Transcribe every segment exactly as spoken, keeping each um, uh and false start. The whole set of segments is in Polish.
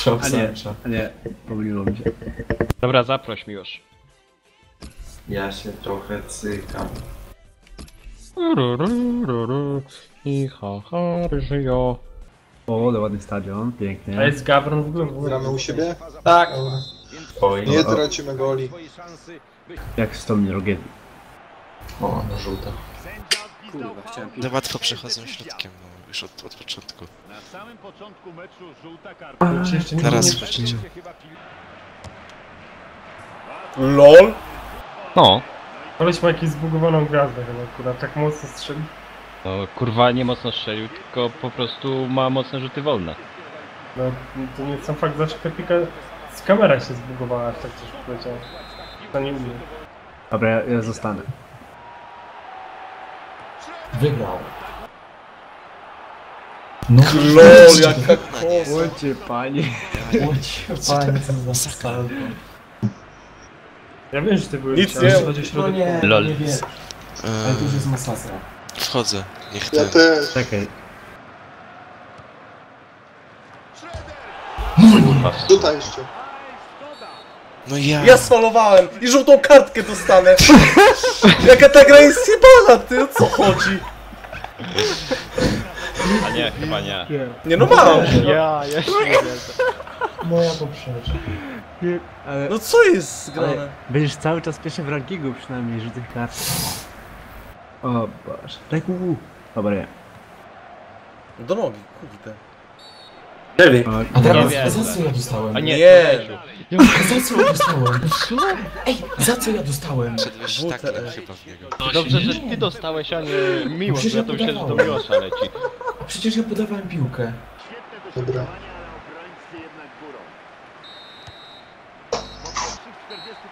Strzał Sancha. A nie, pomyliło mi się. Dobra, zaproś mi już. Ja się trochę cykam. I ha ha żyjo. O, ale ładny stadion, pięknie. A jest Gabron w ogóle. Gramy u siebie? Tak. Oj, nie no, tracimy goli. Jak z tą rogieli. O, na żółta. Kurwa, chciałem pić. No łatwo przechodzą środkiem, no, już od, od początku. Na samym początku meczu żółta kartka. Teraz wchodzicie. LOL? No. Koleś ma jakąś zbugowaną gwiazdę chyba, kurwa, tak mocno strzelił. No kurwa, nie mocno strzelił, tylko po prostu ma mocne rzuty wolne. No, to nie sam fakt, zawsze Pepika z kamera się zbugowała, tak coś powiedział. To nie umie. Dobra, ja, ja zostanę. Wygrał. No LOL, jaka kosa! Łocie panie! Łocie panie, co za skalę. Ja wiem, że ty byłeś... Nic nie! No nie, LOL. Nie wiem. Ale to już jest masakra. Wchodzę, niech ja też. Czekaj. No, tutaj jeszcze. No ja... Ja sfalowałem i żółtą kartkę dostanę. Jaka ta gra jest jebana, ty, o co chodzi? A nie, chyba nie. Nie no mam! Ja, ja się nie moja poprzeczka. Ale... No co jest grane? Będziesz cały czas pierwszy w rankingu przynajmniej żółtych kart. O Boże. Tak uuu. Dobra, nie. Do nogi, kurde. Lewy. A teraz, nie za co ja dostałem? A nie, nie. Ja, za co ja dostałem? Ej, za co ja dostałem? Przedłeś tak chyba w niego. Dobrze, że ty dostałeś, a nie Miłosz, bo ja to myślę, że do Miłosza leci. Przecież ja podawałem piłkę. Dobra.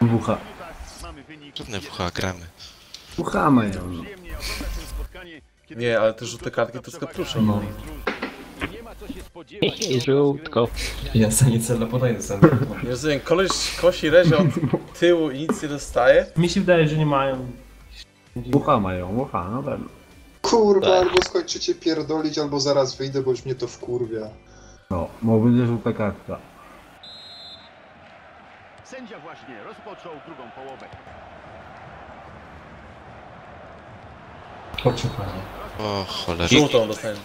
Wucha. Żadne wucha, gramy. Wucha mają. Nie, ale te żółte kartki to z kapruszem. No. Hehe, żółtko. Ja sobie nic nie podaję sam. Nie rozumiem, koleś kosi rezie od tyłu i nic nie dostaje? Mi się wydaje, że nie mają. Wucha mają, wucha, no pewno. Kurwa, tak. Albo skończycie pierdolić, albo zaraz wyjdę, bo już mnie to wkurwia. No, mogę być żółta kartka. Sędzia właśnie rozpoczął drugą połowę. Chodźcie panie. O cholera. Żółtą dostaję.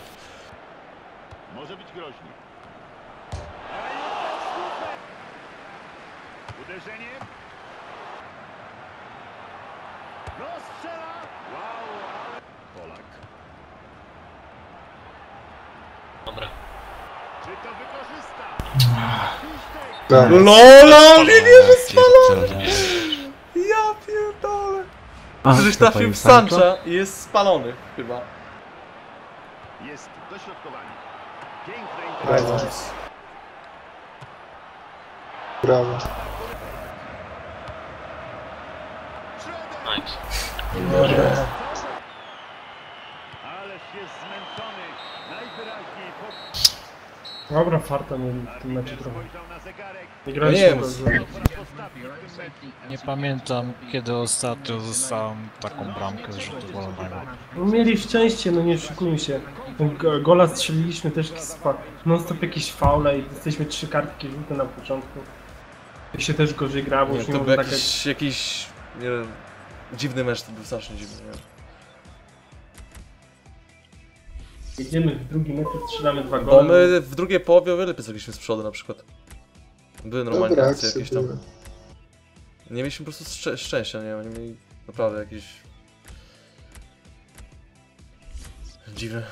Może być groźnie. Uderzenie. Rozstrzela. Wow. Polak. Dobra. Czy to wykorzysta? Tak. LOL, nie wierzę, spalony! Ja pierdolę! Przecież trafił w Sancha i jest spalony chyba. Jest dośrodkowanie. Piękne interwencja. Brawo. Nice. Ależ jest zmęczony. Najwyraźniej po... Dobra, farta mnie w tym meczu trochę. Nie graliśmy bardzo. Nie pamiętam, kiedy ostatnio dostałem taką bramkę z rzutu wolnego. Mieli szczęście, no nie oszukujmy się. Gola strzeliliśmy też non stop jakieś faule i dostaliśmy trzy kartki żółte na początku. I się też gorzej gra, bo nie, już nie to był jakiś, tak jak... jakiś, nie wiem, dziwny mecz, to był strasznie dziwny. Jedziemy w drugim meczu, strzelamy dwa gole. No my w drugiej połowie o wiele lepiej zrobiliśmy z przodu na przykład. Były normalnie dobra, akcje jakieś tam. Nie mieliśmy po prostu szczę szczęścia, nie wiem, nie mieli naprawdę jakieś... dziwne.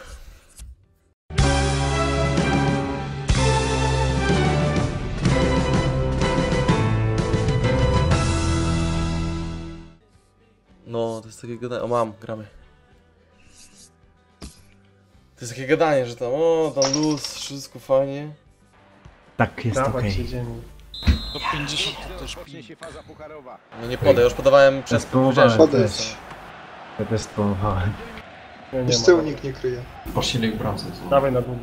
No, to jest takie gadanie. O mam, gramy. To jest takie gadanie, że tam o, tam luz, wszystko fajnie. Tak, jest okej. Okay. To pięćdziesiąt to też pij. No nie podaj, już podawałem przez... Podać. Ja też spróbowałem. Już z tyłu nikt nie kryje. Posilek bramce. Dawaj na bumę.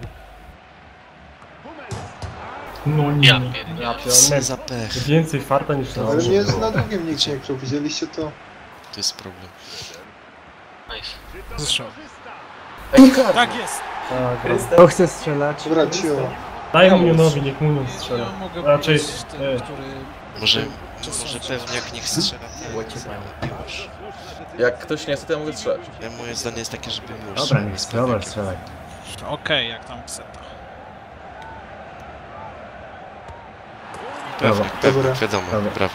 No nie, ja pierdolę. Za pech. Więcej farta niż na... Ale mnie na drugim nikt nie krył, widzieliście to? To jest problem. Nice. Zresztą. Ej, tak jest! Tak, to chcę strzelać. Wróciło. Daj mu nowi, niech mu nie strzela. Raczej... Może... Może pewniak niech strzela. Jak ktoś nie chce, to ja mogę strzelać. Moje zdanie jest takie, żeby już... Dobra, niech strzelaj, strzelaj. Okej, jak tam pseta. Brawo, pewnie, wiadomo, brawo.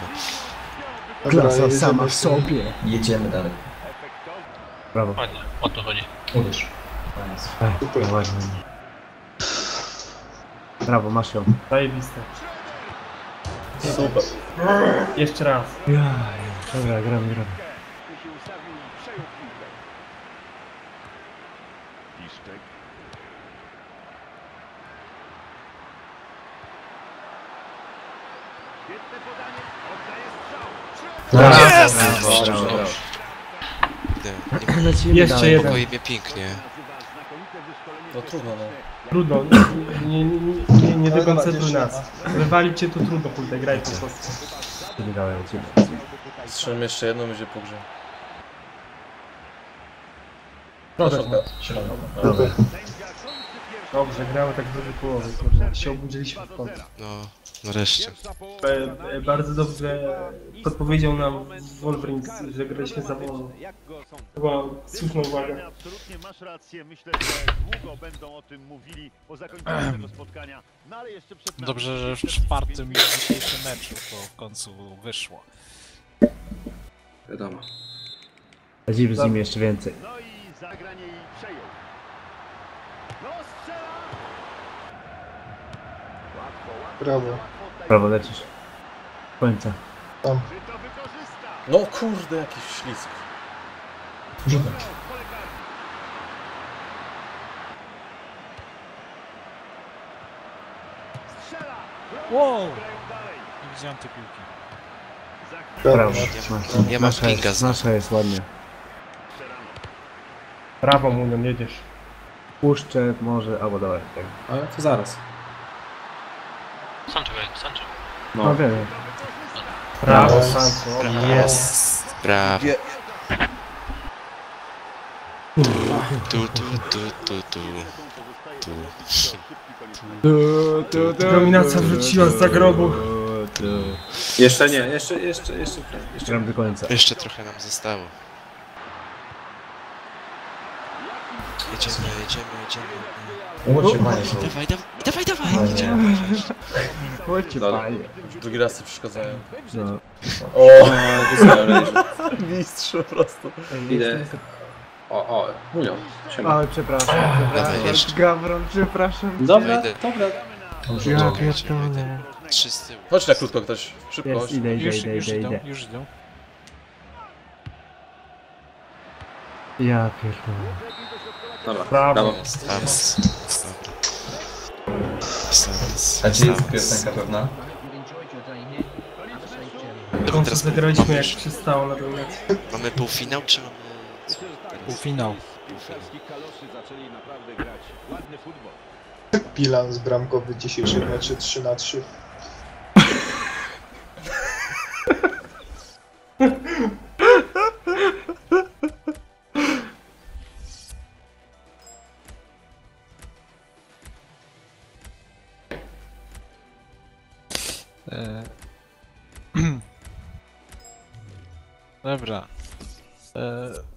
Klasa sama w sobie. Jedziemy dalej. Brawo. Ładnie, o to chodzi. Uderz. Ech, ładnie. Brawo, masz ją. Zajebiste. Super. Jeszcze raz. Ja, dobra, gramy, gramy. Jest! Jeszcze jeden. Pokoi mnie pięknie. To trudno, no. Trudno, nie, nie, nie, nie dekoncentruj nas. Wywalić cię tu trudno, pójdę, graj po prostu. Strzelam jeszcze jedną, będzie po grze. Dobrze, dobrze. Dobrze, gramy tak w drugiej połowie, się obudziliśmy w końcu. No, nareszcie. E, bardzo dobrze podpowiedział nam Wolverine, że graliśmy za wolno. Była słuszna uwaga. Absolutnie masz rację, myślę, że długo będą o tym mówili po zakończeniu tego spotkania. Dobrze, że w czwartym i dzisiejszym meczu to w końcu wyszło. Wiadomo. Dziw z nim jeszcze więcej. No i zagranie i przejął. Brawo. Brawo, lecisz. Końca. Tam. No kurde, jakiś ślisk. Rzucam. Wow! Nie widziałem tej piłki. Brawo. Nie ma pinga. Nasza jest ładnie. Brawo, Munion, jedziesz. Puszczę, może, albo dawaj. Tak. Ale to zaraz. Sancho, Sancho. No, no wiem. Brawo, Sancho. Jest. Brawo. Yes. Tu, tu, tu, tu, tu. Tu. Tu, tu, tu. Dominacja wróciła z zagrobu. Jeszcze nie, jeszcze, jeszcze, jeszcze. Jeszcze gram do końca. Jeszcze trochę nam zostało. Jedziemy, jedziemy, jedziemy. Dawaj, dawaj, dawaj, dawaj. Chodźcie, panie. Drugi raz to przeszkadzają. O, mistrz po prostu. Idę. O, o, mówią. Ale przepraszam, przepraszam. Gawron, przepraszam. Dobra, dobra. Ja pierdolę. Chodź na krótko ktoś, szybko chodź. Idę, idę, idę, idę. Już idą. Ja pierdolę. Dobra, brawo. Stans. Stans. A gdzie jest piosenka pewna? Teraz wygraliśmy jak przystało na dole. Mamy półfinał czy mamy... Półfinał. Bilans bramkowy dzisiejszych meczy trzy na trzy. Dobra. E...